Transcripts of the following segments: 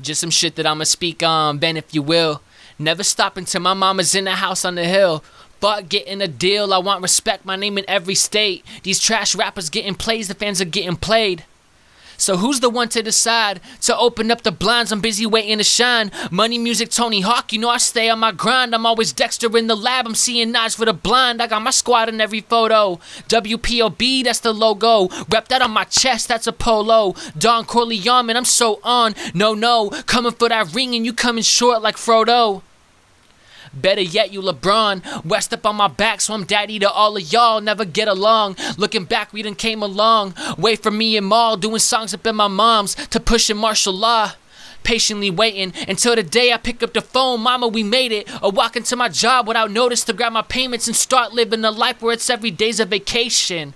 Just some shit that I'ma speak on, Ben, if you will. Never stop until my mama's in the house on the hill. But getting a deal, I want respect, my name in every state. These trash rappers getting plays, the fans are getting played. So who's the one to decide to open up the blinds? I'm busy waiting to shine. Money, music, Tony Hawk, you know I stay on my grind. I'm always Dexter in the lab, I'm seeing eyes for the blind. I got my squad in every photo. WPOB, that's the logo. Rep that on my chest, that's a polo. Don Corleone, man, I'm so on. No, coming for that ring and you coming short like Frodo. Better yet, you LeBron. West up on my back, so I'm daddy to all of y'all. Never get along. Looking back, we done came along. Way from me and Maul, doing songs up in my mom's to pushing martial law. Patiently waiting until the day I pick up the phone. Mama, we made it. Or walk into my job without notice to grab my payments and start living a life where it's every day's a vacation.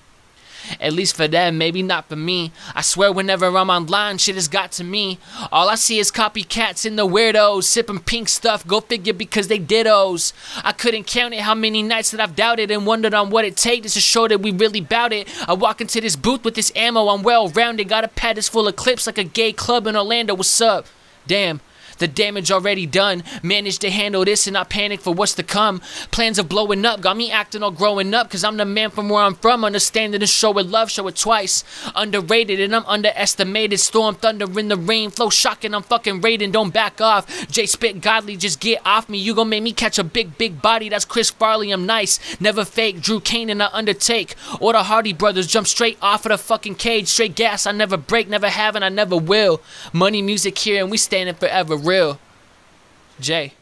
At least for them, maybe not for me. I swear whenever I'm online, shit has got to me. All I see is copycats and the weirdos, sipping pink stuff, go figure because they dittos. I couldn't count it how many nights that I've doubted and wondered on what it takes to show that we really bout it. I walk into this booth with this ammo, I'm well-rounded, got a pad that's full of clips like a gay club in Orlando, what's up? Damn. The damage already done. Managed to handle this and not panic for what's to come. Plans of blowing up got me acting all growing up, cause I'm the man from where I'm from. Understanding and showing love, show it twice. Underrated and I'm underestimated. Storm, thunder in the rain, flow shocking, I'm fucking raiding. Don't back off, Jay Spit Godly, just get off me. You gon' make me catch a big body, that's Chris Farley, I'm nice. Never fake, Drew Kane and I undertake. Or the Hardy brothers jump straight off of the fucking cage. Straight gas, I never break, never have and I never will. Money, music here and we standing forever real. Jay.